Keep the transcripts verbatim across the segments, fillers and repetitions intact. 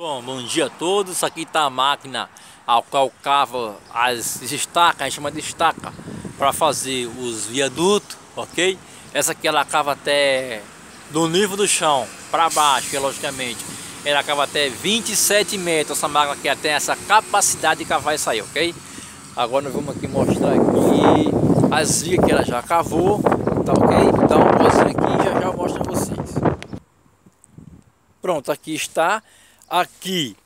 Bom, bom dia a todos. Isso aqui está a máquina a qual cava as estacas, a gente chama de estaca, para fazer os viadutos, ok? Essa aqui ela cava até do nível do chão para baixo, logicamente. Ela cava até vinte e sete metros. Essa máquina aqui tem essa capacidade de cavar isso aí, ok? Agora nós vamos aqui mostrar aqui as vias que ela já cavou, tá ok? Então, aqui já já mostro a vocês. Pronto, aqui está. Aqui,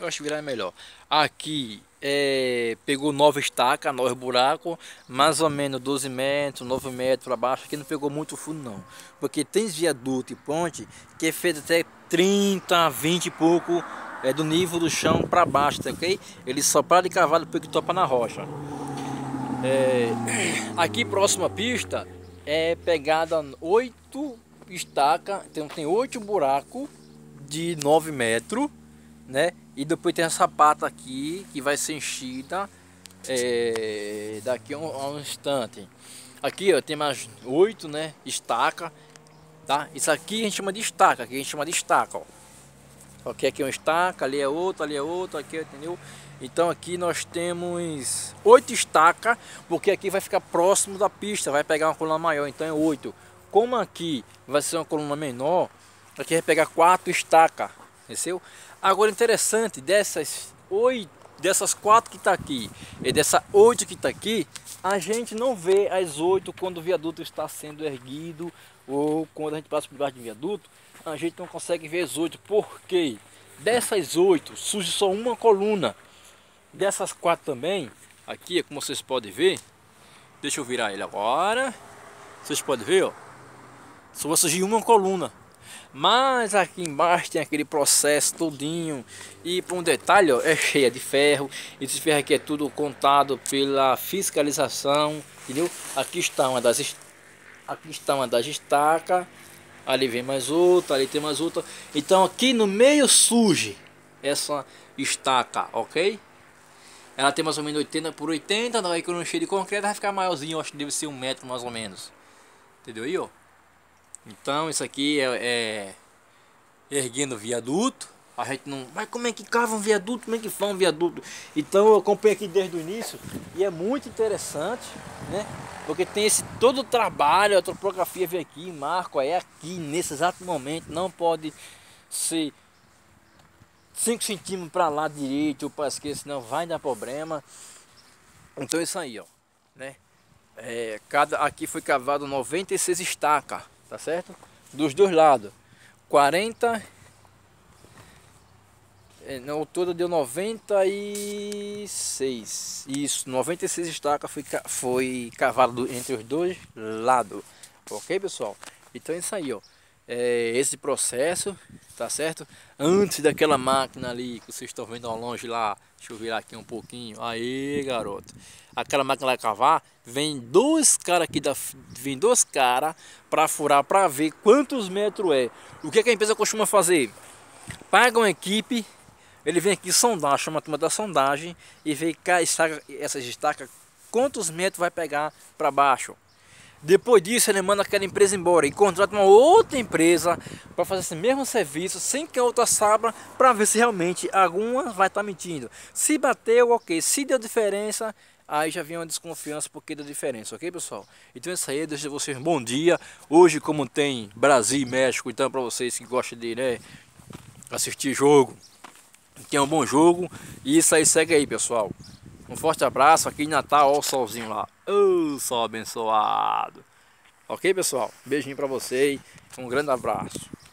eu acho que virar é melhor. Aqui é, pegou nove estacas, nove buracos, mais ou menos doze metros, nove metros para baixo. Aqui não pegou muito fundo, não, porque tem viaduto e ponte que é feito até trinta, vinte e pouco é, do nível do chão para baixo, tá ok? Ele só para de cavalo porque topa na rocha. É, aqui, próxima pista, é pegada oito estacas, então tem oito buracos de nove metros, né? E depois tem essa pata aqui que vai ser enchida é, daqui a um, a um instante. Aqui ó, tem mais oito, né? Estaca, tá? Isso aqui a gente chama de estaca, aqui a gente chama de estaca, ó. Ok, aqui é uma estaca, ali é outra, ali é outra, aqui, entendeu? Então aqui nós temos oito estacas, porque aqui vai ficar próximo da pista, vai pegar uma coluna maior, então é oito. Como aqui vai ser uma coluna menor, aqui vai pegar quatro estacas, entendeu? Agora interessante, dessas oito, dessas quatro que está aqui e dessa oito que está aqui, a gente não vê as oito quando o viaduto está sendo erguido ou quando a gente passa por baixo de viaduto, a gente não consegue ver as oito, porque dessas oito surge só uma coluna. Dessas quatro também, aqui como vocês podem ver, deixa eu virar ele agora, vocês podem ver, ó, só vai surgir uma coluna. Mas aqui embaixo tem aquele processo todinho. E para um detalhe, ó, é cheia de ferro. Esse ferro aqui é tudo contado pela fiscalização, entendeu? Aqui está uma das est... aqui está uma das estacas. Ali vem mais outra, ali tem mais outra. Então aqui no meio surge essa estaca, ok? Ela tem mais ou menos oitenta por oitenta. Daí quando encher de concreto vai ficar maiorzinho. Eu acho que deve ser um metro mais ou menos. Entendeu aí, ó? Então isso aqui é, é erguendo viaduto. A gente não... Mas como é que cava um viaduto? Como é que faz um viaduto? Então eu acompanho aqui desde o início e é muito interessante, né? Porque tem esse todo o trabalho, a topografia vem aqui, marco é aqui, nesse exato momento. Não pode ser cinco centímetros para lá direito ou para esquerda, senão vai dar problema. Então isso aí, ó, né? É, cada, aqui foi cavado noventa e seis estacas, tá certo? Dos dois lados, quarenta, no todo deu noventa e seis, isso, noventa e seis estacas foi, foi cavado entre os dois lados, ok pessoal? Então é isso aí, ó, é esse processo, tá certo? Antes daquela máquina ali que vocês estão vendo ao longe lá, deixa eu virar aqui um pouquinho, aí garoto, aquela máquina lá cavar, vem dois caras aqui, da, vem dois caras para furar, para ver quantos metros é. O que, é que a empresa costuma fazer? Paga uma equipe, ele vem aqui sondar, chama a turma da sondagem e vê cá, estaca, essas estacas, quantos metros vai pegar para baixo. Depois disso ele manda aquela empresa embora e contrata uma outra empresa para fazer esse mesmo serviço sem que a outra saiba, para ver se realmente alguma vai estar mentindo. Se bateu, ok. Se deu diferença, aí já vem uma desconfiança porque deu diferença, ok pessoal? Então é isso aí, deixo vocês um bom dia. Hoje como tem Brasil e México, então para vocês que gostam de, né, assistir jogo, tem um bom jogo. E isso aí, segue aí pessoal. Um forte abraço aqui em Natal, ó, o solzinho lá. Oh, sol abençoado. Ok, pessoal? Beijinho pra vocês. Um grande abraço.